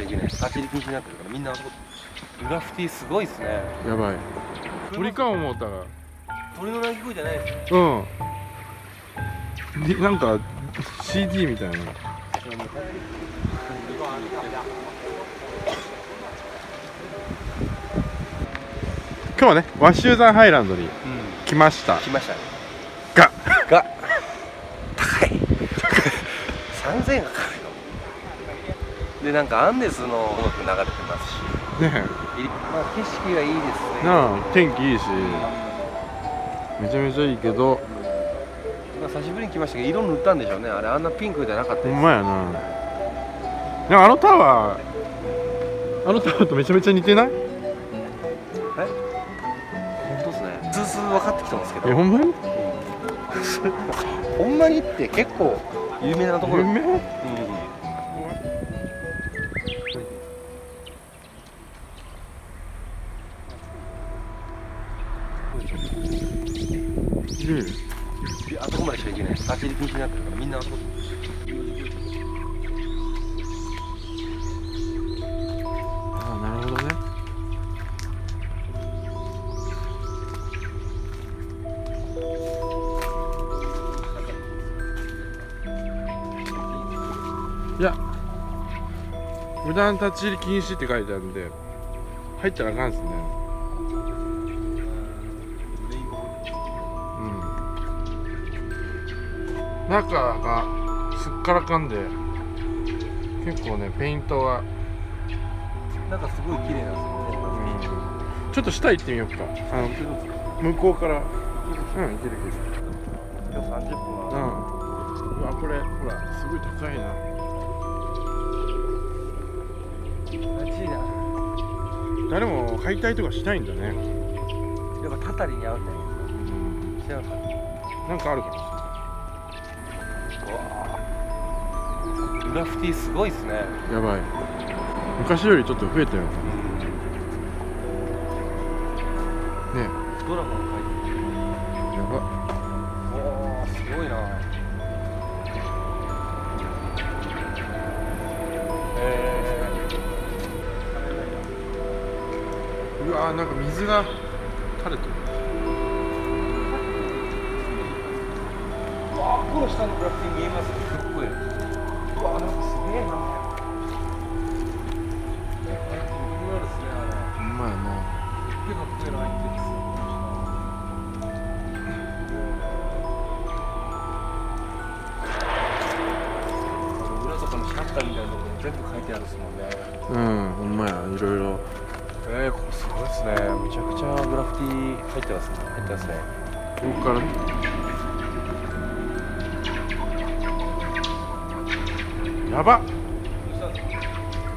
ゃいけないです。立ち入り禁止になってるからみんな遊ぶ。グラフィティすごいですね。やばい。鳥か思ったら。鳥の鳴き声じゃないですね。うん。でなんか CD みたいな。今日はね、ワシューザンハイランドに来ました。来ました。が高い。3000円が高いの。でなんかアンデスの音楽流れてますし。ねえ。まあ景色がいいですね。なあ、天気いいし。めちゃめちゃいいけど。まあ久しぶりに来ましたけど、色塗ったんでしょうね。あれあんなピンクじゃなかったです。ほんまやな。でもあのタワーとめちゃめちゃ似てない？分かってきたんですけど。え、ほんまに？ほんまにって結構有名なところ。有名？うん。あそこまでしか行けない。立ち入り禁止になってるからみんなあそこ。ああ、なるほどね。いや、無断立ち入り禁止って書いてあるんで入ったらあかんっすね。うん、中がすっからかんで結構ね、ペイントはなんかすごい綺麗なんですよね。うん、ちょっと下行ってみようか。あの向こうから、うん、行けるけど今日30分は、うん、うわ、これほらすごい高いな。誰も解体とかしないんだね。やっぱたたりに合うんだよ。知らんかった。なんかあるかな。グラフィティすごいですね。やばい。昔よりちょっと増えたよ。ね。ドラゴン描いてる。やば。おお、すごいな。うわー、なんか水が垂れてる。うわー、この下のグラフィティ見えますね。かっこいい。うわー、なんかすげえな。うまいですね、あれ。うまいな。結構かっこいいラインですよ。裏とかのシャッターみたいなところ全部書いてあるっすもんね。うん、ほんまや、いろいろ。ここすごいですね。めちゃくちゃグラフィティ入ってますね。入ってますね。ここから。やばっ。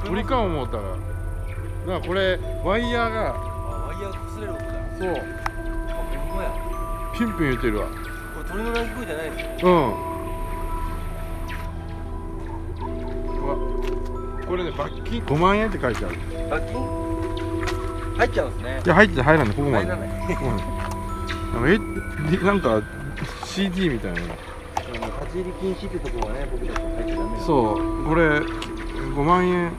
鳥か思ったら。なあ、これワイヤーが。ワイヤーが擦れる音だ。そう。ほんまや。ピンピン言ってるわ。これ鳥の鳴き声じゃないですよ。うん。これね、罰金5万円って書いてある。罰金？入っちゃうんですね。いや、入らない、ここまで。なんか CD みたいな。立ち入り禁止ってとこはね、僕たちも入っちゃダメ。そう、これ5万円。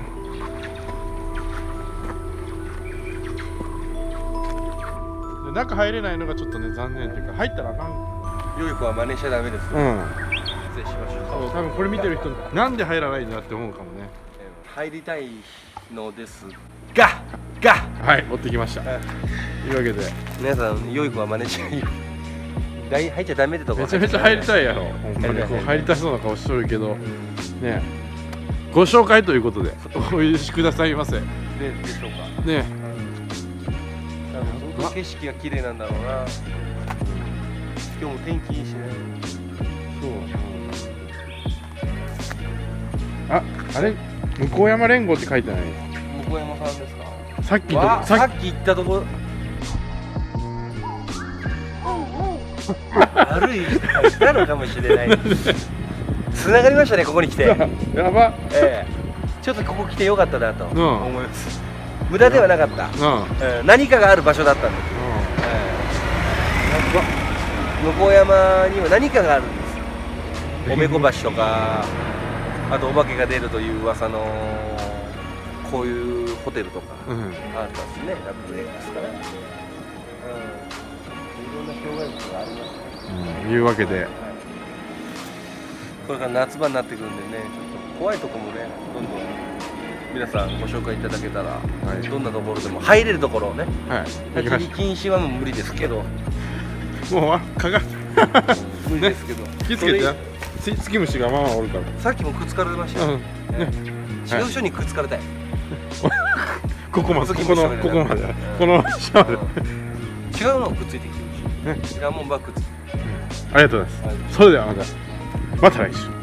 中入れないのがちょっとね、残念っていうか、入ったらあかん。良い子は真似しちゃダメですよ。うん。失礼しましょう。多分これ見てる人、なんで入らないんだって思うかもね。入りたいのですが。はい、持ってきました。というわけで皆さん、良い子は真似しないよ。入っちゃダメってとこ。めちゃめちゃ入りたいやろ。入りたそうな顔しとるけどね。ご紹介ということでお許しくださいませ。でしょうかね。相当景色が綺麗なんだろうな。今日も天気いいしね。そう。あ、あれ向山連合って書いてない。向山さんですか。さっき行ったとこ。悪い人したのかもしれない。繋がりましたね、ここに来て。やば。ちょっとここ来てよかったなと思います。無駄ではなかった。何かがある場所だったんです。向山には何かがあるんです。おめこ橋とか、あとお化けが出るという噂の。こういうホテルとかあったしね、ラブレイですから、いろんな障害物がありますね。いうわけで、これから夏場になってくるんでね、ちょっと怖いとこもね、どんどん皆さんご紹介いただけたら、どんなところでも入れるところをね、立ち入り禁止はもう無理ですけど、もうかが無理ですけど、気付けてな、ツキムシがまあまあおるから。さっきもくっつかれましたよね。違う人にくっつかれたい。ここまで、ここまで、この下まで。違うのくっついてきてほしい。ね、ガモンバック。ありがとうございます。それではまた来週。